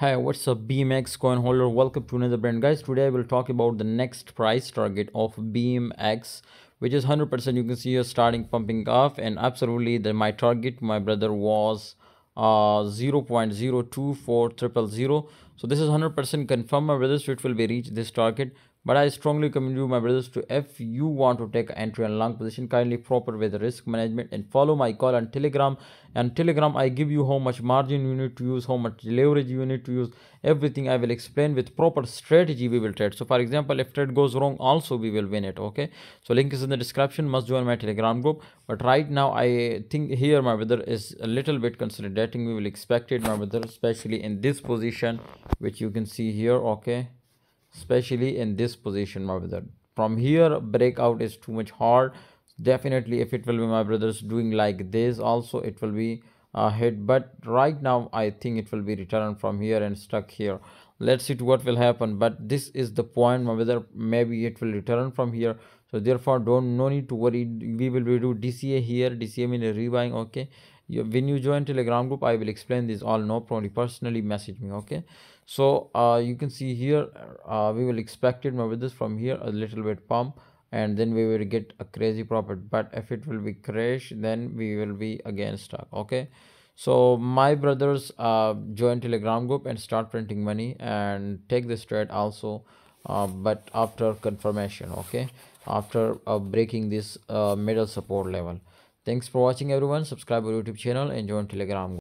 Hi, what's up BeamX coin holder, welcome to another brand. Guys, today I will talk about the next price target of BeamX, which is 100%. You can see you're starting pumping off, and absolutely my target, my brother, was 0.024000. So this is 100% confirmed, my brothers. It will be reached this target, but I strongly recommend you, my brothers, to if you want to take entry and long position, kindly proper with risk management and follow my call on Telegram. And Telegram, I give you how much margin you need to use, how much leverage you need to use, everything I will explain with proper strategy we will trade. So for example, if trade goes wrong also, we will win it. Okay, so link is in the description, must join my Telegram group. But right now I think here, my brother, is a little bit consolidating. We will expect it, my brother, especially in this position which you can see here. Okay, especially in this position, my brother, from here breakout is too much hard. Definitely if it will be, my brothers, doing like this also, it will be a hit. But right now I think it will be returned from here and stuck here. Let's see what will happen, but this is the point, my brother. Maybe it will return from here, so therefore no need to worry. We will do DCA here, DCA means rebuying. Okay, when you join Telegram group, I will explain this all, no problem. Personally message me. Okay, so you can see here, we will expect it, remember this, from here a little bit pump, and then we will get a crazy profit. But if it will be crash, then we will be again stuck. Okay, so my brothers, join Telegram group and start printing money and take this trade also, but after confirmation. Okay, after breaking this middle support level. Thanks for watching everyone. Subscribe our YouTube channel and join Telegram.